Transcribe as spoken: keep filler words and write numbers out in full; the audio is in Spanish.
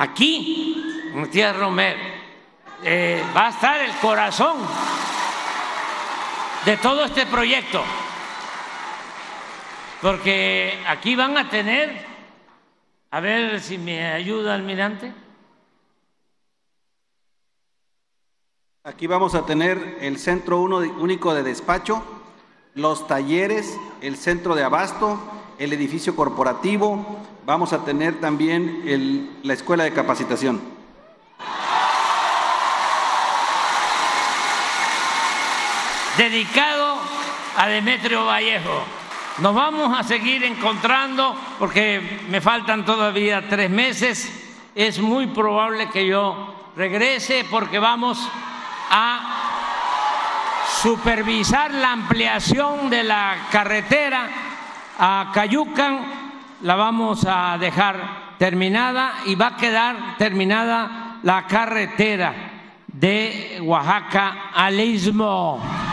Aquí, Matías Romero, eh, va a estar el corazón de todo este proyecto, porque aquí van a tener, a ver si me ayuda, almirante. Aquí vamos a tener el centro único de despacho, los talleres, el centro de abasto, el edificio corporativo, vamos a tener también el, la escuela de capacitación. Dedicado a Demetrio Vallejo. Nos vamos a seguir encontrando porque me faltan todavía tres meses. Es muy probable que yo regrese porque vamos a supervisar la ampliación de la carretera a Cayucan. La vamos a dejar terminada y va a quedar terminada la carretera de Oaxaca al Istmo.